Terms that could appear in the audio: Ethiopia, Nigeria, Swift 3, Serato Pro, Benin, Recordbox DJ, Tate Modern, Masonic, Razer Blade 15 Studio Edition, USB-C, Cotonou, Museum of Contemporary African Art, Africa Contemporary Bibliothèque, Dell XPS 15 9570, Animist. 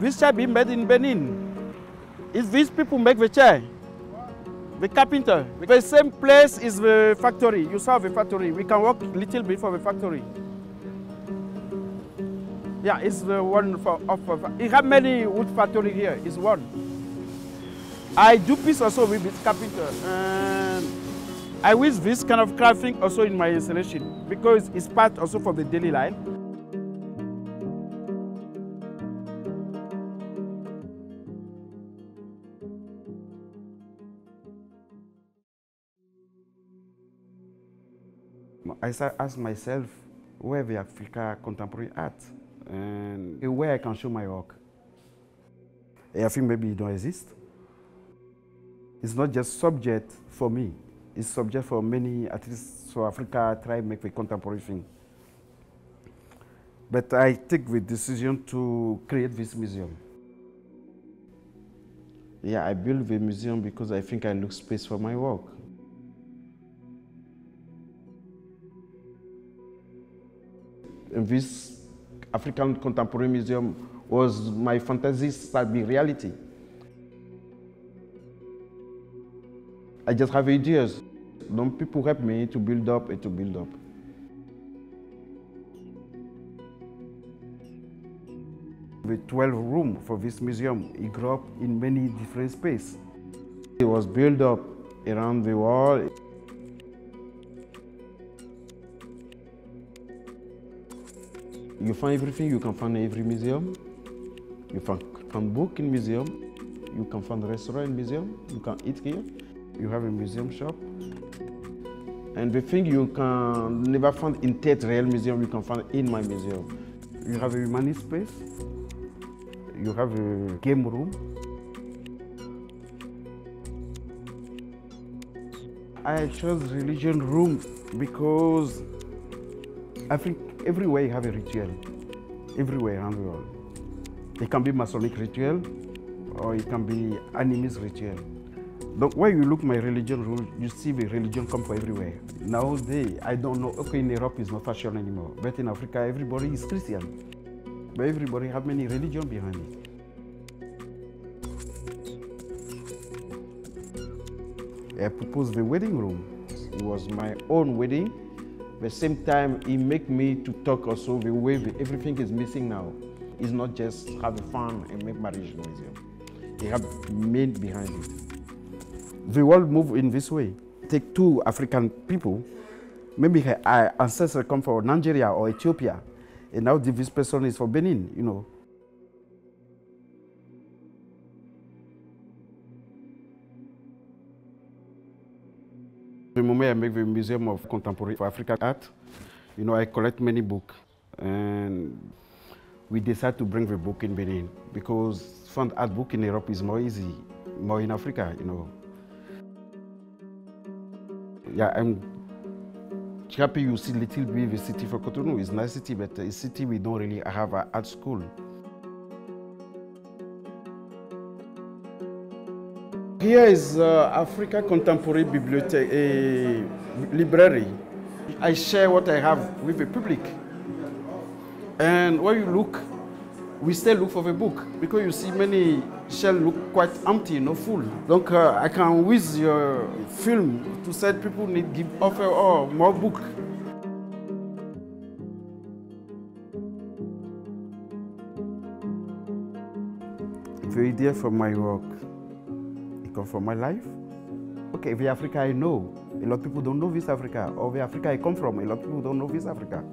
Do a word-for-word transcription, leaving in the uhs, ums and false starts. This chair being made in Benin. It's these people make the chair. The carpenter. The same place is the factory. You saw the factory. We can walk a little bit for the factory. Yeah, it's the one for, of, it have many wood factory here, it's one. I do piece also with this carpenter. And I wish this kind of crafting also in my installation because it's part also for the daily life. I start ask myself where the Africa Contemporary Art and where I can show my work. I think maybe it don't exist. It's not just subject for me. It's subject for many, at least so Africa try make the contemporary thing. But I take the decision to create this museum. Yeah, I built the museum because I think I look space for my work. And this African Contemporary Museum was my fantasy start being reality. I just have ideas. Some people help me to build up and to build up. The twelve room for this museum, it grew up in many different spaces. It was built up around the wall. You find everything you can find in every museum. You find, find book in museum. You can find restaurant in museum. You can eat here. You have a museum shop. And the thing you can never find in Tate Real Museum, you can find in my museum. You have a humanist space. You have a game room. I chose religion room because I think everywhere you have a ritual, everywhere around the world. It can be Masonic ritual, or it can be animist ritual. But when you look my religion rule, you see the religion come from everywhere. Nowadays, I don't know, okay, in Europe it's not fashion anymore, but in Africa everybody is Christian. But everybody have many religion behind it. I proposed the wedding room. It was my own wedding. At the same time, it makes me to talk also the way everything is missing now. It's not just have fun and make marriage museum. It has made behind it. The world move in this way. Take two African people. Maybe our ancestors come from Nigeria or Ethiopia, and now this person is from Benin, you know. The moment I make the Museum of Contemporary African Art, you know, I collect many books, and we decide to bring the book in Benin because find art book in Europe is more easy, more in Africa, you know. Yeah, I'm happy you see little bit the city for Cotonou. It's a nice city, but it's a city we don't really have an art school. Here is uh, Africa Contemporary Bibliothèque, a library. I share what I have with the public. And when you look, we still look for the book because you see many shelves look quite empty, not full. Donc uh, I can use your film to say people need give offer or more book. The idea for my work. For my life. Okay, the Africa I know, a lot of people don't know this Africa, or the Africa I come from, a lot of people don't know this Africa.